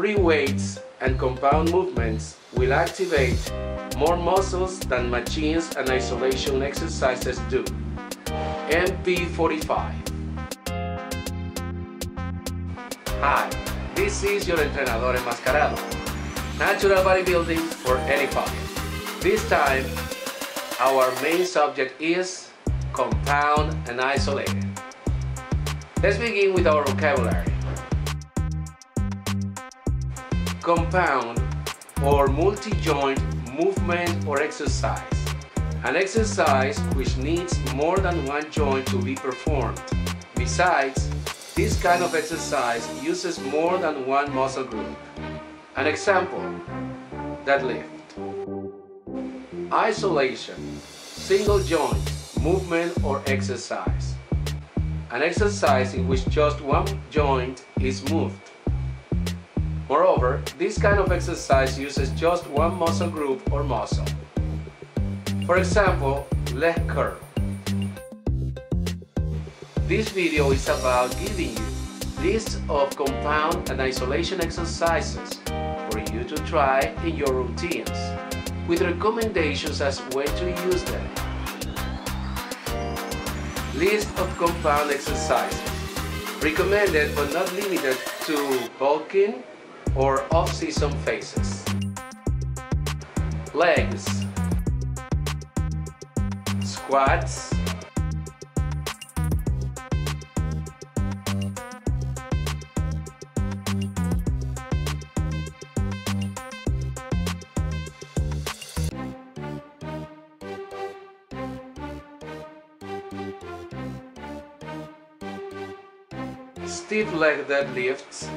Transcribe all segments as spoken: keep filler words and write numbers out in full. Free weights and compound movements will activate more muscles than machines and isolation exercises do. M P forty-five. Hi, this is your entrenador enmascarado. Natural bodybuilding for anybody. This time, our main subject is compound and isolated. Let's begin with our vocabulary. Compound or multi-joint movement or exercise. An exercise which needs more than one joint to be performed. Besides, this kind of exercise uses more than one muscle group. An example, deadlift. Isolation, single joint movement or exercise. An exercise in which just one joint is moved. Moreover, this kind of exercise uses just one muscle group or muscle. For example, leg curl. This video is about giving you lists of compound and isolation exercises for you to try in your routines, with recommendations as when to use them. List of compound exercises. Recommended but not limited to bulking, or off-season phases. Legs, squats, stiff leg deadlifts,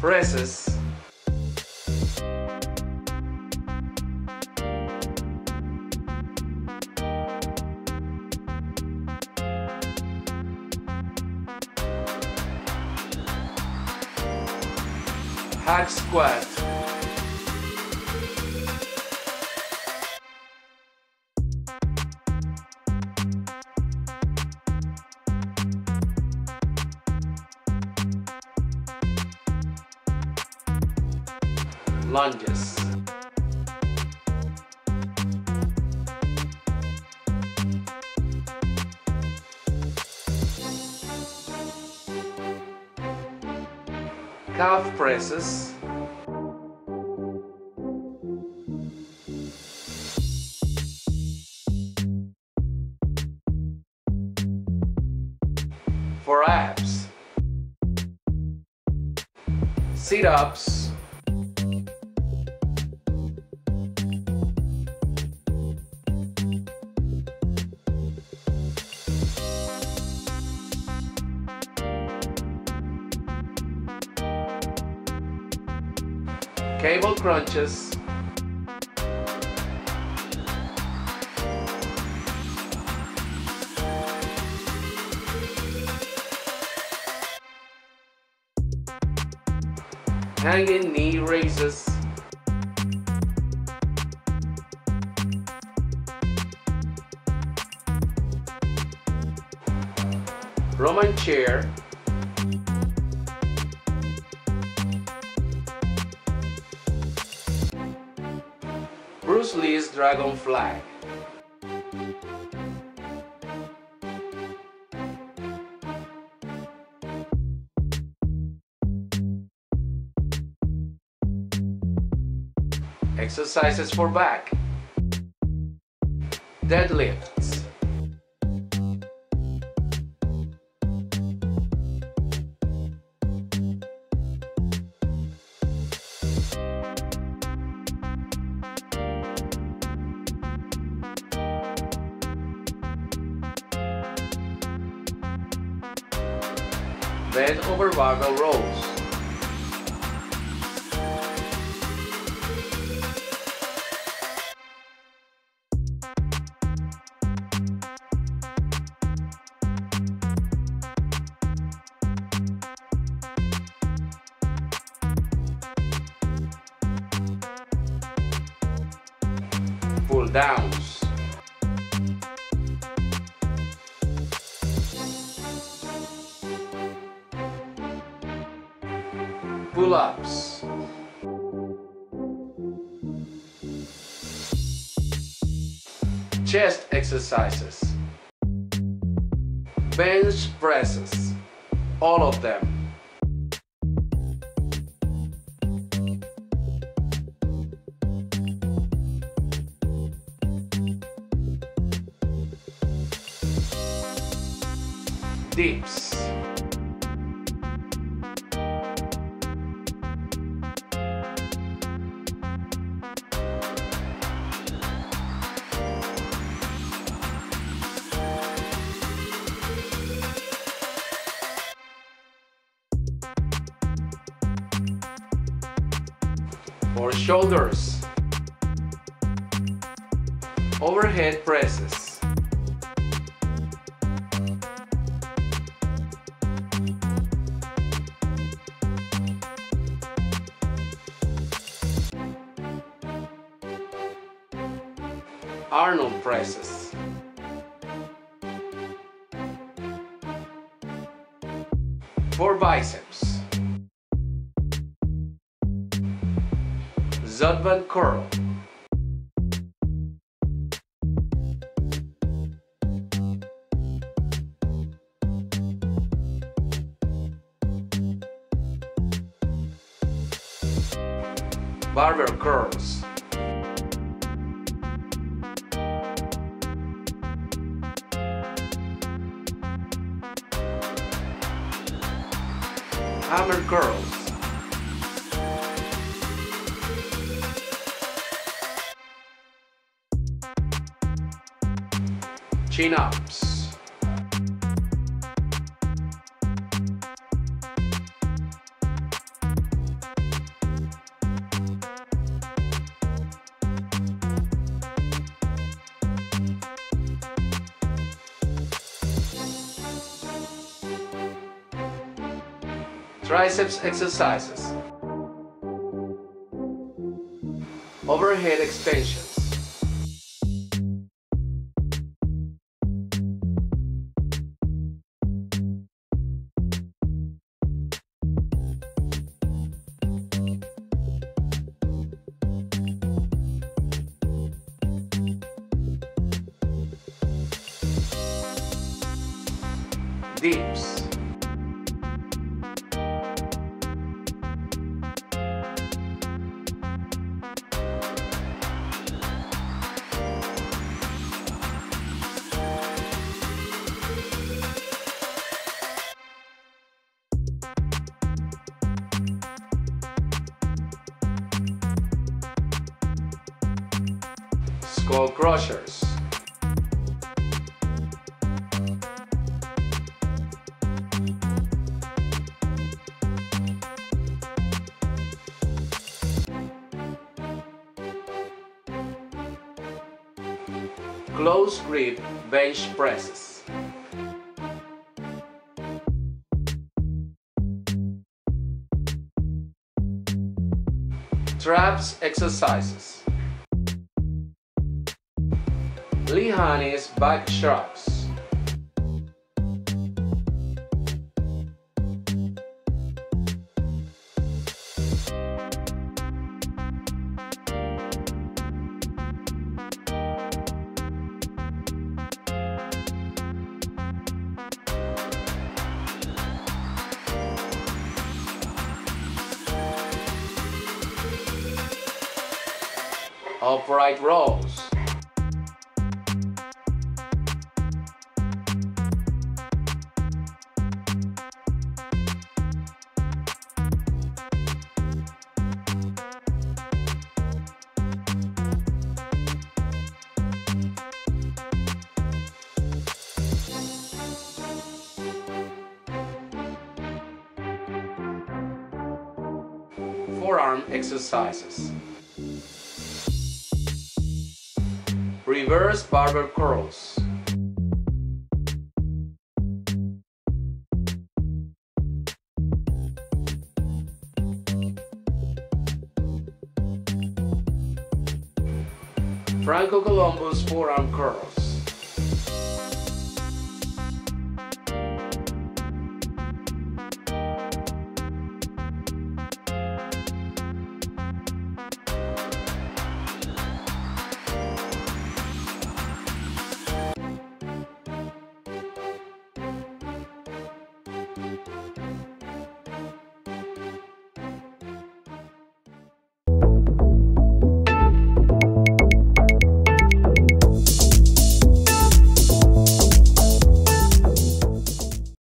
presses, hack squat, lunges, calf presses, for abs, sit-ups, cable crunches, hanging knee raises, Roman chair, Bruce Lee's Dragonfly, exercises for back, deadlifts, bend over barbell rows, pull downs. Pull-ups. Chest exercises. Bench presses. All of them. Dips, for shoulders, overhead presses. Arnold presses. For biceps. Zodban curl. Barbell curls. Hammer curls. Chin-ups. Triceps exercises. Overhead extensions. Dips. Skull crushers. Close grip bench presses. Traps exercises. Lee Haney's back shrugs. Upright rolls. Forearm exercises. Reverse barbell curls. Franco Columbu's forearm curls.